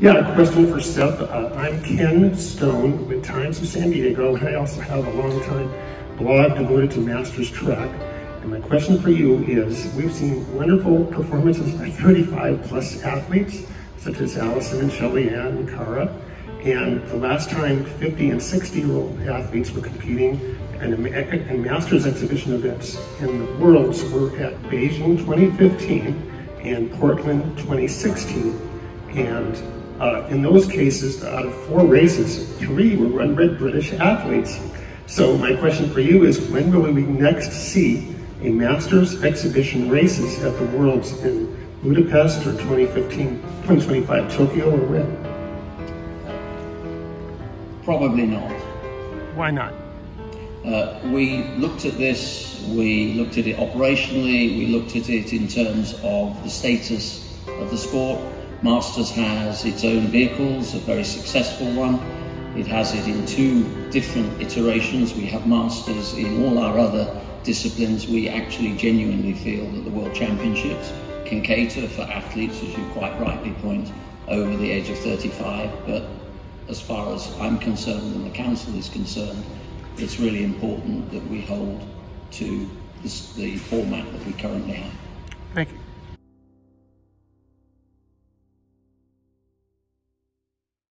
Yeah, a question for Seb. I'm Ken Stone with Times of San Diego, and I also have a long-time blog devoted to Masters Track. And my question for you is, we've seen wonderful performances by 35-plus athletes, such as Allison and Shelly Ann and Cara. And the last time 50 and 60-year-old athletes were competing in Masters exhibition events in the worlds were at Beijing 2015 and Portland 2016. And in those cases, out of 4 races, 3 were run by British athletes. So my question for you is, when will we next see a Masters exhibition races at the Worlds in Budapest or 2015, 2025 Tokyo, or when? Probably not. Why not? We looked at this, we looked at it operationally, we looked at it in terms of the status of the sport. Masters has its own vehicles, a very successful one. It has it in 2 different iterations. We have Masters in all our other disciplines. We actually genuinely feel that the World Championships can cater for athletes, as you quite rightly point, over the age of 35. But as far as I'm concerned and the council is concerned, it's really important that we hold to the format that we currently have. Thank you.